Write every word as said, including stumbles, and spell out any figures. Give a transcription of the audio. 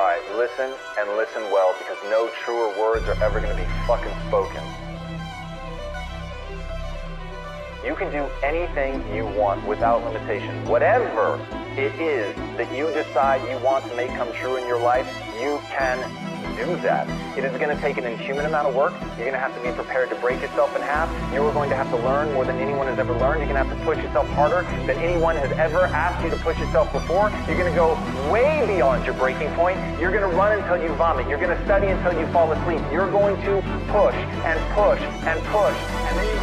Alright, listen and listen well, because no truer words are ever going to be fucking spoken. You can do anything you want without limitation. Whatever it is that you decide you want to make come true in your life, you can do that. It is going to take an inhuman amount of work. You're going to have to be prepared to break yourself in half. You are going to have to learn more than anyone has ever learned. You're going to have to push yourself harder than anyone has ever asked you to push yourself before. You're going to go way beyond your breaking point. You're going to run until you vomit. You're going to study until you fall asleep. You're going to push and push and push, and then